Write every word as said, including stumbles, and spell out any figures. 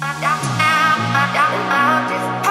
I got, I got, I got